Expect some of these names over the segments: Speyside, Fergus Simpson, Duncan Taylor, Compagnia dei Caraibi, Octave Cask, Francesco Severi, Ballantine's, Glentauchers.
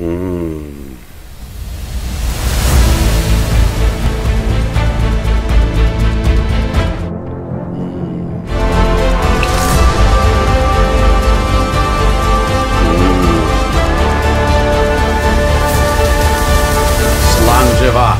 Slangeva.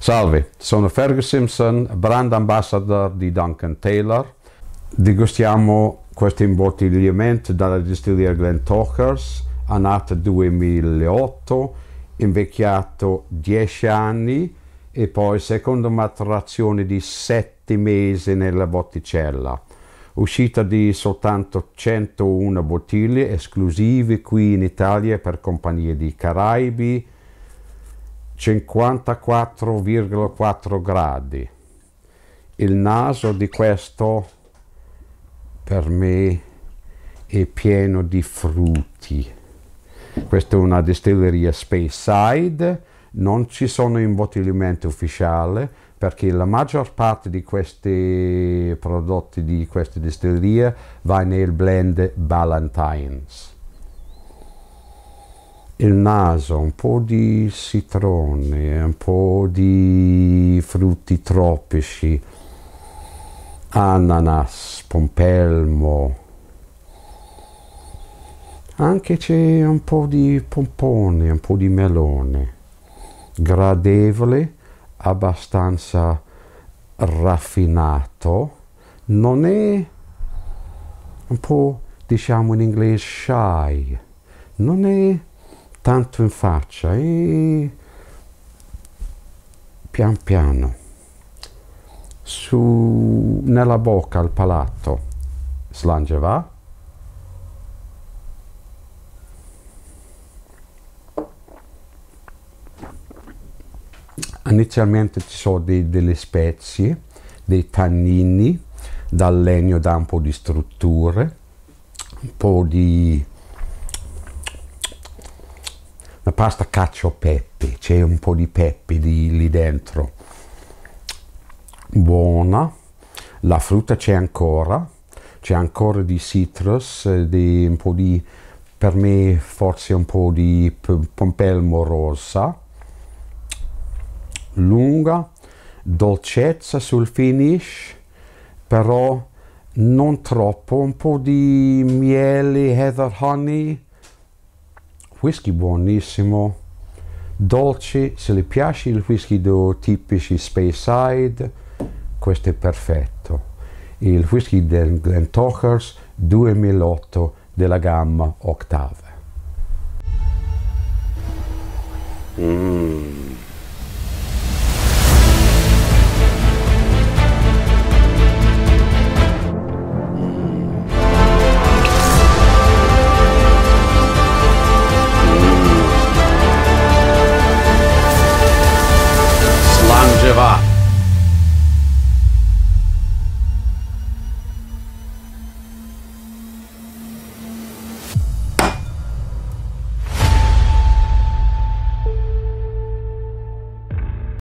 Salve, sono Fergus Simpson, brand ambassador di Duncan Taylor. Degustiamo questo imbottigliamento dalla distilleria Glentauchers, nato 2008, invecchiato 10 anni e poi seconda maturazione di 7 mesi nella botticella. Uscita di soltanto 101 bottiglie esclusive qui in Italia per Compagnia dei Caraibi, 54,4 gradi. Il naso di questo per me è pieno di frutti. Questa è una distilleria Speyside, non ci sono imbottigliamenti ufficiali perché la maggior parte di questi prodotti di questa distilleria va nel blend Ballantine's. Il naso, un po' di citrone, un po' di frutti tropici, ananas, pompelmo, anche c'è un po' di pompone, un po' di melone, gradevole, abbastanza raffinato, non è un po', diciamo in inglese, shy, non è tanto in faccia e pian piano su nella bocca al palato slangeva. Inizialmente ci sono delle spezie, dei tannini, dal legno dà un po' di strutture, un po' di pasta cacio pepe, c'è un po' di pepe lì dentro, buona. La frutta c'è ancora, di citrus, di un po' di, per me forse un po' di pompelmo rosa, lunga, dolcezza sul finish, però non troppo, un po' di miele, heather honey. Whisky buonissimo, dolce, se le piace il whisky tipici Speyside, questo è perfetto. Il whisky del Glentauchers 2008 della gamma Octave.